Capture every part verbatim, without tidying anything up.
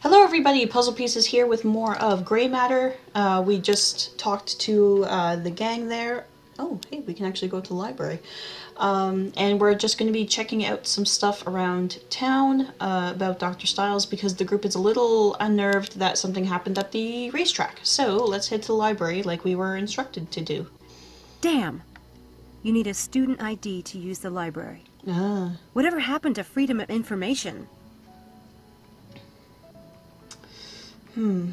Hello everybody, Puzzle Pieces here with more of Gray Matter. Uh, we just talked to uh, the gang there. Oh, hey, we can actually go to the library. Um, and we're just going to be checking out some stuff around town uh, about Doctor Styles because the group is a little unnerved that something happened at the racetrack. So let's head to the library like we were instructed to do. Damn! You need a student I D to use the library. Ah. Whatever happened to freedom of information? Hmm.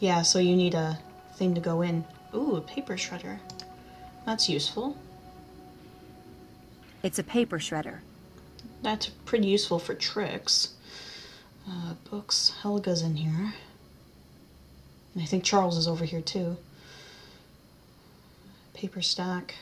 Yeah, so you need a thing to go in. Ooh, a paper shredder. That's useful. It's a paper shredder. That's pretty useful for tricks. Uh, books. Helga's in here. And I think Charles is over here too. Paper stack.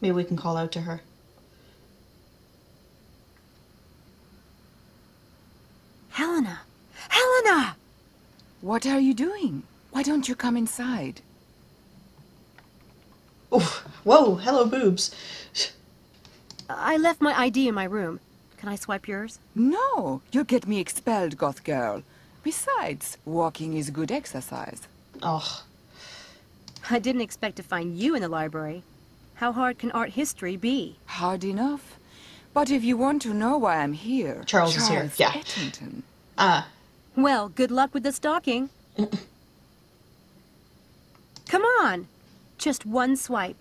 Maybe we can call out to her. Helena! Helena! What are you doing? Why don't you come inside? Oof. Whoa, hello boobs. I left my I D in my room. Can I swipe yours? No, you'll get me expelled, goth girl. Besides, walking is good exercise. Ugh. I didn't expect to find you in the library. How hard can art history be? Hard enough. But if you want to know why I'm here... Charles, Charles is here, yeah. Edmonton. Uh. Well, good luck with the stalking. Come on! Just one swipe.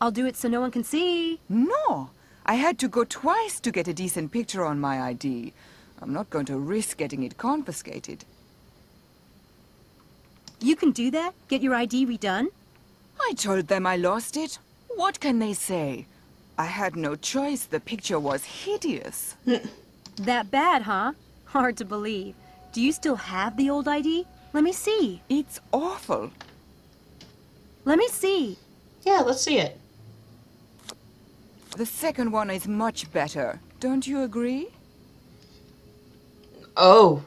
I'll do it so no one can see. No! I had to go twice to get a decent picture on my I D. I'm not going to risk getting it confiscated. You can do that? Get your I D redone? I told them I lost it. What can they say? I had no choice. The picture was hideous. That bad, huh? Hard to believe. Do you still have the old I D? Let me see. It's awful. Let me see. Yeah, let's see it. The second one is much better. Don't you agree? Oh,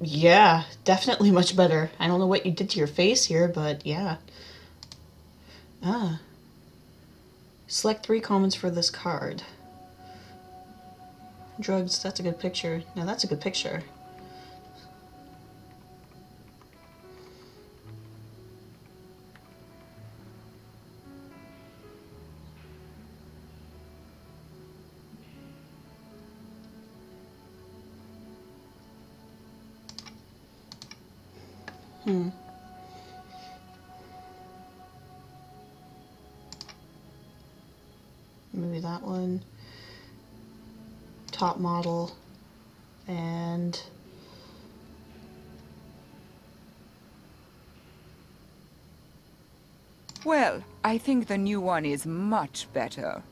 yeah, definitely much better. I don't know what you did to your face here, but yeah. Ah. Select three comments for this card. Drugs, that's a good picture. Now that's a good picture. Hmm. Maybe that one, top model, and well, I think the new one is much better.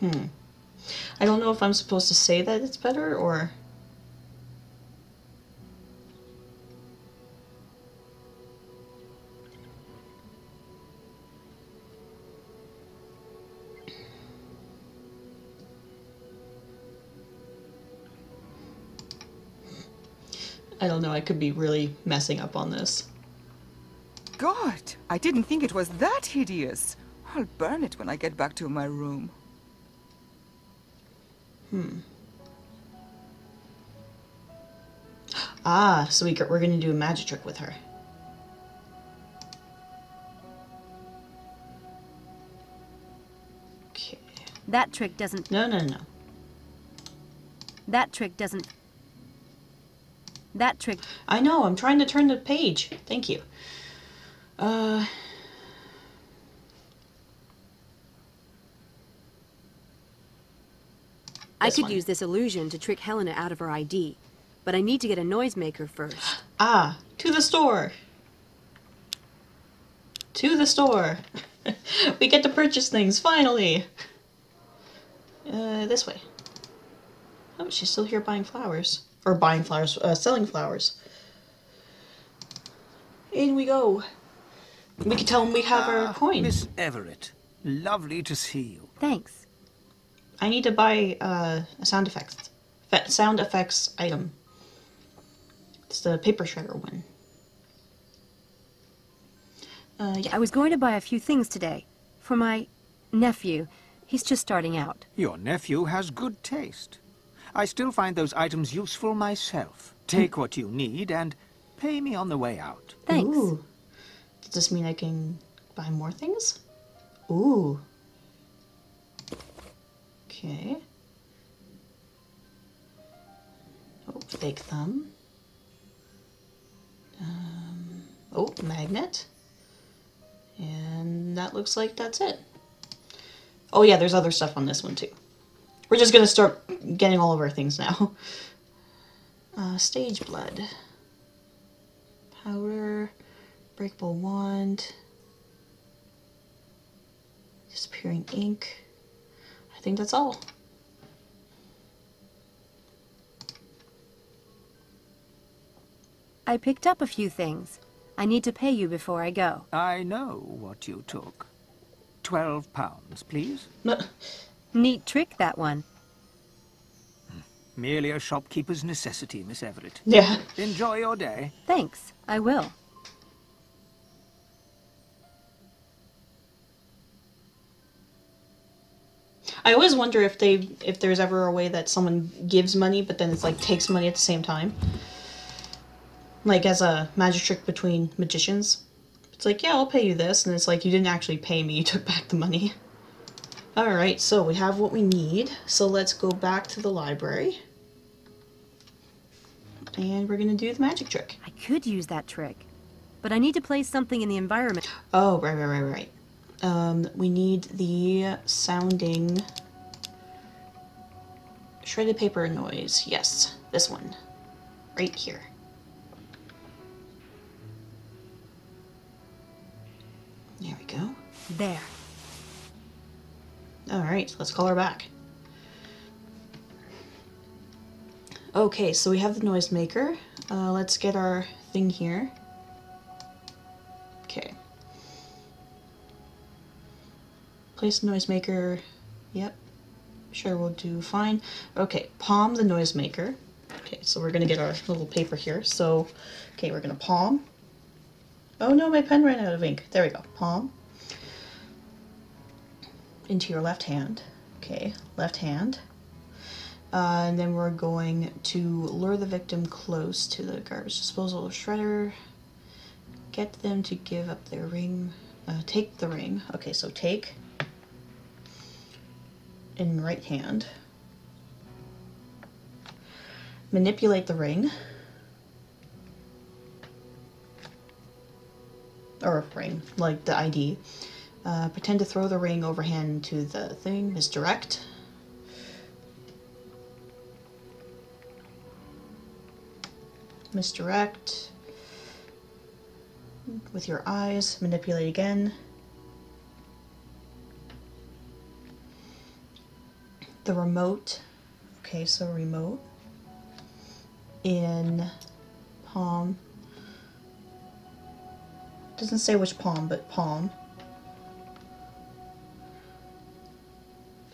Hmm. I don't know if I'm supposed to say that it's better, or... I don't know, I could be really messing up on this. God, I didn't think it was that hideous. I'll burn it when I get back to my room. Hmm. Ah, so we we're going to do a magic trick with her. Okay. That trick doesn't... No, no, no. That trick doesn't... That trick... I know, I'm trying to turn the page. Thank you. Uh... I could one. use this illusion to trick Helena out of her I D, but I need to get a noisemaker first. Ah, to the store! To the store! We get to purchase things, finally! Uh, this way. Oh, she's still here buying flowers. Or buying flowers, uh, selling flowers. In we go. We can tell them we have our coin. Uh, Miss Everett, lovely to see you. Thanks. I need to buy uh, a sound effects Fe sound effects item. It's the paper shredder one. Uh, yeah. I was going to buy a few things today for my nephew. He's just starting out. Your nephew has good taste. I still find those items useful myself. Take what you need and pay me on the way out. Thanks. Ooh. Does this mean I can buy more things? Ooh. Okay. Oh, fake thumb. Um, oh, magnet. And that looks like that's it. Oh yeah, there's other stuff on this one too. We're just gonna start getting all of our things now. Uh, stage blood. Powder. Breakable wand. Disappearing ink. I think that's all. I picked up a few things. I need to pay you before I go. I know what you took. Twelve pounds, please. Neat trick, that one. Merely a shopkeeper's necessity, Miss Everett. Yeah. Enjoy your day. Thanks, I will. I always wonder if they, if there's ever a way that someone gives money, but then it's like takes money at the same time. Like as a magic trick between magicians. It's like, yeah, I'll pay you this, and it's like, you didn't actually pay me, you took back the money. Alright, so we have what we need, so let's go back to the library. And we're gonna do the magic trick. I could use that trick, but I need to place something in the environment. Oh, right, right, right, right. Um, we need the sounding shredded paper noise. Yes, this one. Right here. There we go. There. Alright, let's call her back. Okay, so we have the noise maker. Uh, let's get our thing here. Okay. Place the noise maker. Yep. Sure, we'll do fine. Okay, palm the noise maker. Okay, so we're gonna get our little paper here. So, okay, we're gonna palm. Oh no, my pen ran out of ink. There we go. Palm. Into your left hand. Okay, left hand. Uh, and then we're going to lure the victim close to the garbage disposal shredder. Get them to give up their ring. Uh, take the ring. Okay, so take. In right hand. Manipulate the ring. Or ring, like the I D. Uh, pretend to throw the ring overhand to the thing. Misdirect. Misdirect. With your eyes. Manipulate again. The remote. Okay, so remote. In palm. Doesn't say which palm, but palm.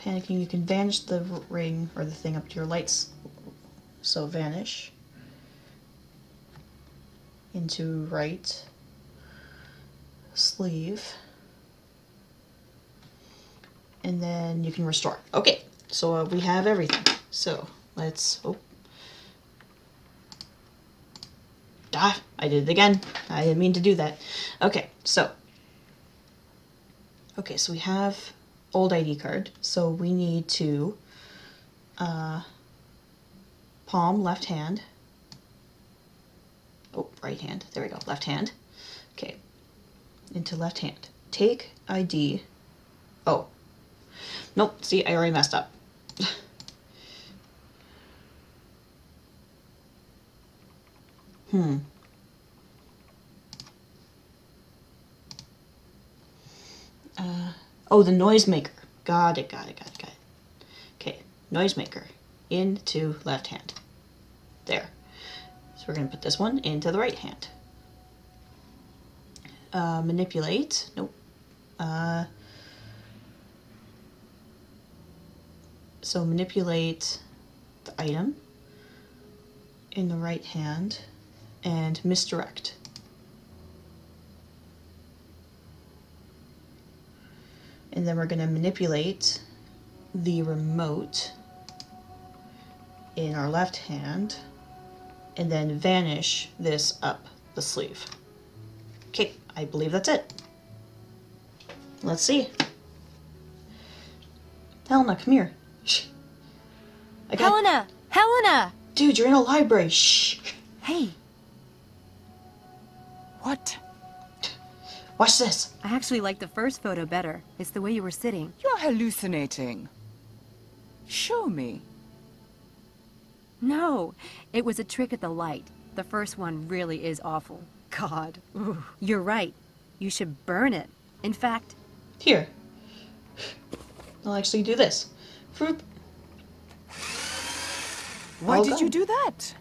Panicking, you can vanish the ring or the thing up to your lights. So vanish. Into right. Sleeve. And then you can restore. Okay, so uh, we have everything. So let's... Oh. Ah, I did it again. I didn't mean to do that. Okay, so. Okay, so we have old I D card. So we need to uh, palm, left hand. Oh, right hand. There we go. Left hand. Okay. Into left hand. Take I D. Oh. Nope. See, I already messed up. Hmm. Uh, oh, the noisemaker. Got it, got it, got it, got it. Okay, noisemaker. Into left hand. There. So we're going to put this one into the right hand. Uh, manipulate. Nope. Uh, So manipulate the item in the right hand and misdirect. And then we're going to manipulate the remote in our left hand and then vanish this up the sleeve. Okay, I believe that's it. Let's see. Helena, come here. Shh. I got... Helena! Helena! Dude, you're in a library. Shh. Hey. What? Watch this. I actually like the first photo better. It's the way you were sitting. You're hallucinating. Show me. No, it was a trick at the light. The first one really is awful. God. Ooh. You're right. You should burn it. In fact... Here. I'll actually do this. Fruit. Why All did gone. you do that?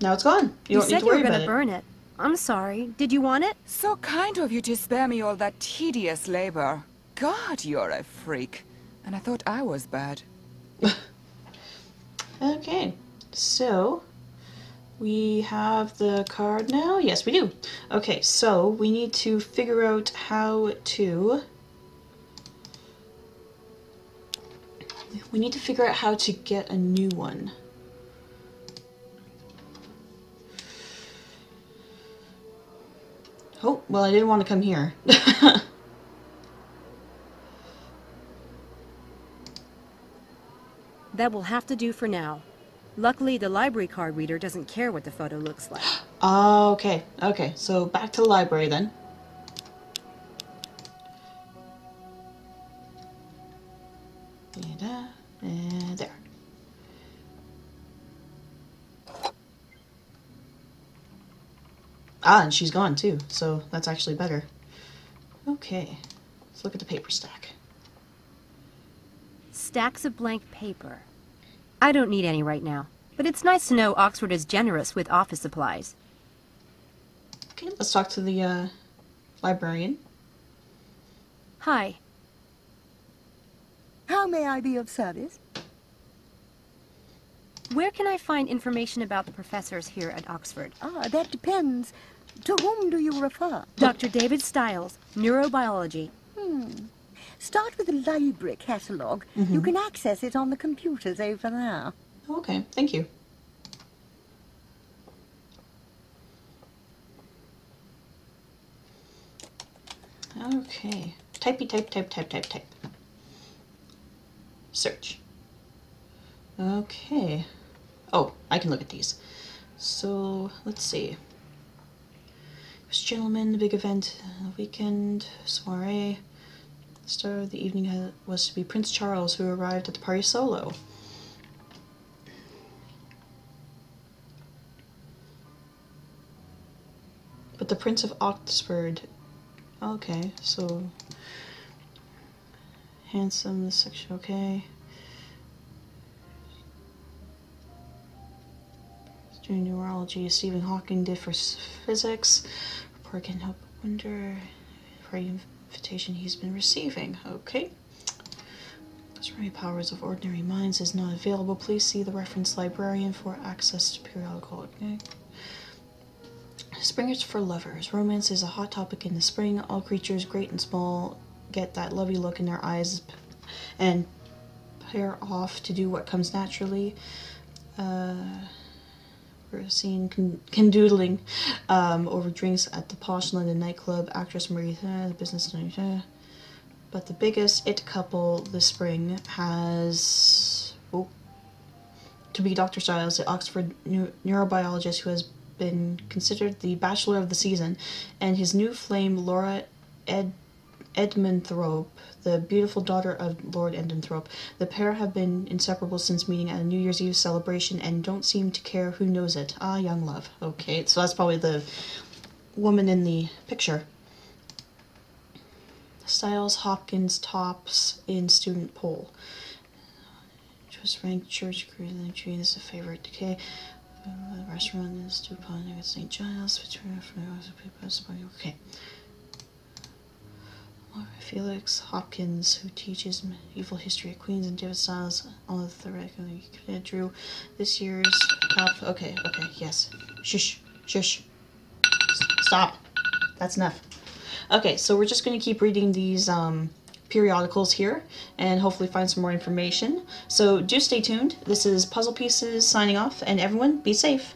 Now it's gone. You, you don't said need to worry you were going to burn it. I'm sorry. Did you want it? So kind of you to spare me all that tedious labor. God, you're a freak. And I thought I was bad. Okay. So, we have the card now? Yes, we do. Okay, so we need to figure out how to... We need to figure out how to get a new one. Oh, well, I didn't want to come here. That will have to do for now. Luckily, the library card reader doesn't care what the photo looks like. Okay, okay. So back to the library then. And, uh, and there. Ah, and she's gone too, so that's actually better. Okay, let's look at the paper stack. Stacks of blank paper. I don't need any right now, but it's nice to know Oxford is generous with office supplies. Okay, let's talk to the uh, librarian. Hi. How may I be of service? Where can I find information about the professors here at Oxford? Ah, that depends. To whom do you refer? Doctor David Styles, neurobiology. Hmm. Start with the library catalogue. Mm-hmm. You can access it on the computers over there. Okay, thank you. Okay. Typey, type, type, type, type, type. Search. Okay. Oh, I can look at these. So, let's see. This gentleman, the big event, the weekend, soiree. The star of the evening was to be Prince Charles, who arrived at the party solo. But the Prince of Oxford... Okay, so... Handsome, this section, okay. Doing neurology, Stephen Hawking did for physics. Report can help wonder for invitation he's been receiving. Okay. Literary powers of ordinary minds is not available. Please see the reference librarian for access to periodical. Okay. Spring is for lovers. Romance is a hot topic in the spring. All creatures, great and small, get that lovely look in their eyes and pair off to do what comes naturally. Uh... Seen con condoodling um, over drinks at the posh London nightclub. Actress Marie, uh, the business uh, but the biggest it couple this spring has oh, to be Doctor Styles, the Oxford neu neurobiologist who has been considered the Bachelor of the season, and his new flame Laura Ed. Edmund Thorpe, the beautiful daughter of Lord Edmund Thorpe. The pair have been inseparable since meeting at a New Year's Eve celebration and don't seem to care who knows it. Ah, young love. Okay, so that's probably the woman in the picture. Styles Hopkins tops in student poll. Just ranked church, Green Tree is a favorite. Okay. Uh, the restaurant is Dupont at St Giles. Okay. Felix Hopkins, who teaches medieval history at Queens, and David Styles on the theoretically drew this year's top. Okay, okay, yes. Shush, shush. Stop. That's enough. Okay, so we're just going to keep reading these um, periodicals here and hopefully find some more information. So do stay tuned. This is Puzzle Pieces signing off, and everyone be safe.